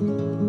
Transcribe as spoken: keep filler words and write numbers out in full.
Despacito.